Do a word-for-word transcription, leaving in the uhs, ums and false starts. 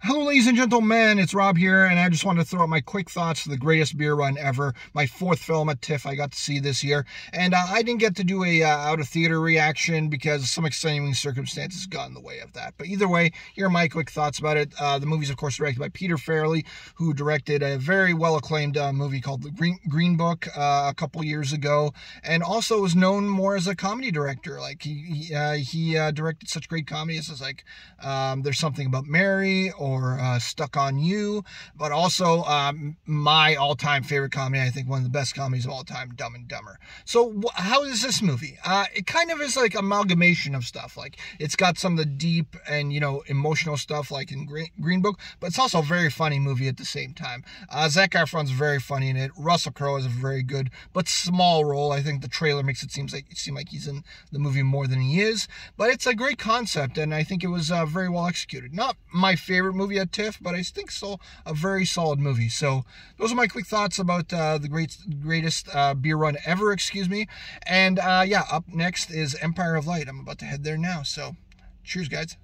Hello, ladies and gentlemen, it's Rob here, and I just wanted to throw out my quick thoughts to The Greatest Beer Run Ever, my fourth film at TIFF I got to see this year. And uh, I didn't get to do a uh, out-of-theater reaction because some extenuating circumstances got in the way of that. But either way, here are my quick thoughts about it. Uh, the movie's, of course, directed by Peter Farrelly, who directed a very well-acclaimed uh, movie called The Green, Green Book uh, a couple years ago, and also was known more as a comedy director. Like, he he, uh, he uh, directed such great comedies as, like, um, There's Something About Mary, or Or, uh, Stuck on You, but also um, my all-time favorite comedy, I think one of the best comedies of all time, Dumb and Dumber. So how is this movie? Uh, it kind of is like amalgamation of stuff. Like, it's got some of the deep and, you know, emotional stuff like in Green, Green Book, but it's also a very funny movie at the same time. Uh, Zac Efron's very funny in it. Russell Crowe is a very good but small role. I think the trailer makes it seems like it seem like he's in the movie more than he is, but it's a great concept, and I think it was uh, very well executed. Not my favorite movie at TIFF, but I think still a very solid movie. So those are my quick thoughts about uh, the great, greatest uh, beer run ever, excuse me. And uh, yeah, up next is Empire of Light. I'm about to head there now. So cheers, guys.